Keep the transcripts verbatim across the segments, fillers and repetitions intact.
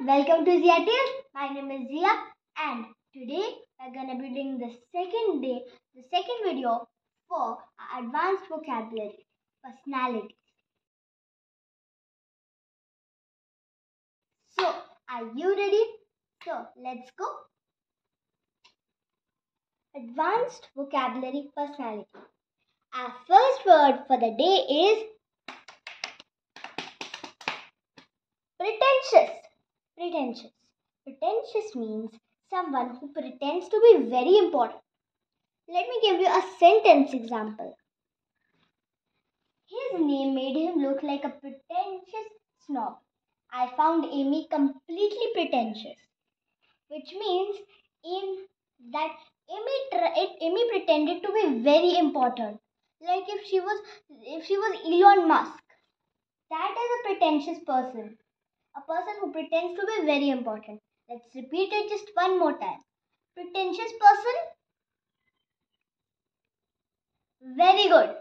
Welcome to Czia Tales. My name is Zia, and today we are gonna be doing the second day, the second video for our advanced vocabulary, personality. So, are you ready? So, let's go. Advanced vocabulary, personality. Our first word for the day is pretentious. Pretentious. Pretentious means someone who pretends to be very important. Let me give you a sentence example. His name made him look like a pretentious snob. I found Amy completely pretentious. Which means in that Amy it, Amy pretended to be very important. Like if she was if she was Elon Musk. That is a pretentious person. A person who pretends to be very important. Let's repeat it just one more time. Pretentious person. Very good.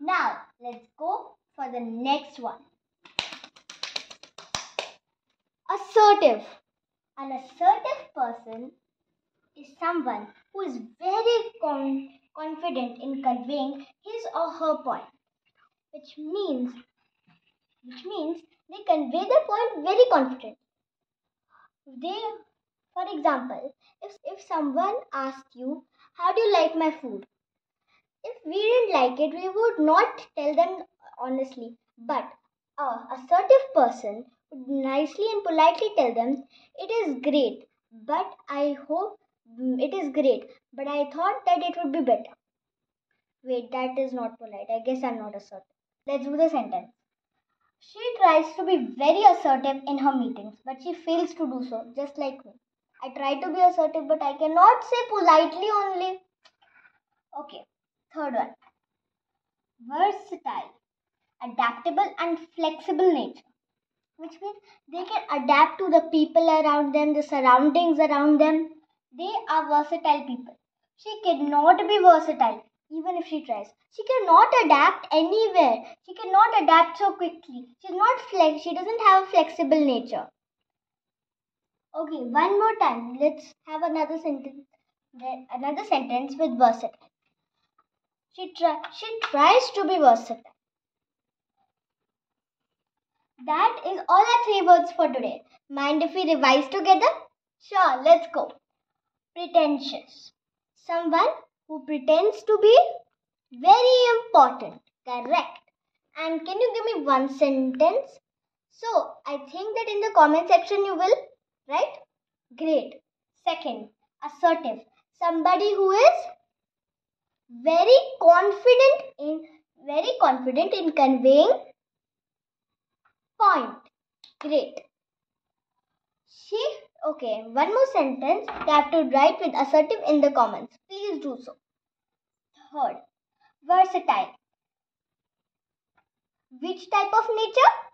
Now, let's go for the next one. Assertive. An assertive person is someone who is very con confident in conveying his or her point. Which means, which means they convey their point very confidently. They, for example, if, if someone asked you, how do you like my food? If we didn't like it, we would not tell them honestly. But an assertive person would nicely and politely tell them, it is great, but I hope it is great, but I thought that it would be better. Wait, that is not polite. I guess I'm not assertive. Let's do the sentence. She tries to be very assertive in her meetings, but she fails to do so, just like me. I try to be assertive, but I cannot say politely only. Okay, third one. Versatile. Adaptable and flexible nature. Which means they can adapt to the people around them, the surroundings around them. They are versatile people. She cannot be versatile. Even if she tries, she cannot adapt anywhere. She cannot adapt so quickly. She's not flex. She doesn't have a flexible nature. Okay, one more time. Let's have another sentence. Another sentence with versatile. She try. She tries to be versatile. That is all our three words for today. Mind if we revise together? Sure. Let's go. Pretentious. Someone who pretends to be very important. Correct. And can you give me one sentence? So, I think that in the comment section you will, right? Great. Second, assertive. Somebody who is very confident in, very confident in conveying point. Great. She, okay, one more sentence you have to write with assertive in the comments. Please do so. Third, versatile. Which type of nature?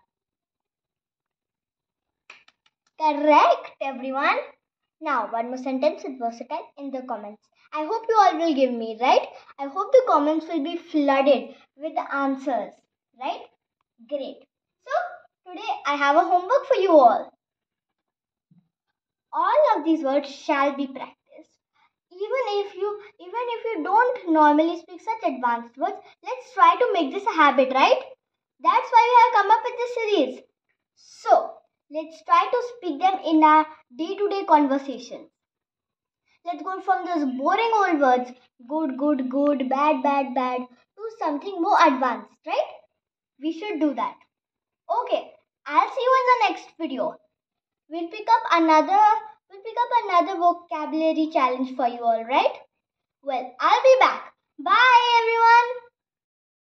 Correct, everyone. Now, one more sentence with versatile in the comments. I hope you all will give me, right? I hope the comments will be flooded with the answers, right? Great. So, today I have a homework for you all. All of these words shall be practiced. Even if you even if you don't normally speak such advanced words, let's try to make this a habit, right? That's why we have come up with this series. So, let's try to speak them in our day-to-day conversation. Let's go from those boring old words, good, good, good, bad, bad, bad, to something more advanced, right? We should do that. Okay, I'll see you in the next video. We'll pick up another we'll pick up another vocabulary challenge for you all, right? Well, I'll be back. Bye everyone.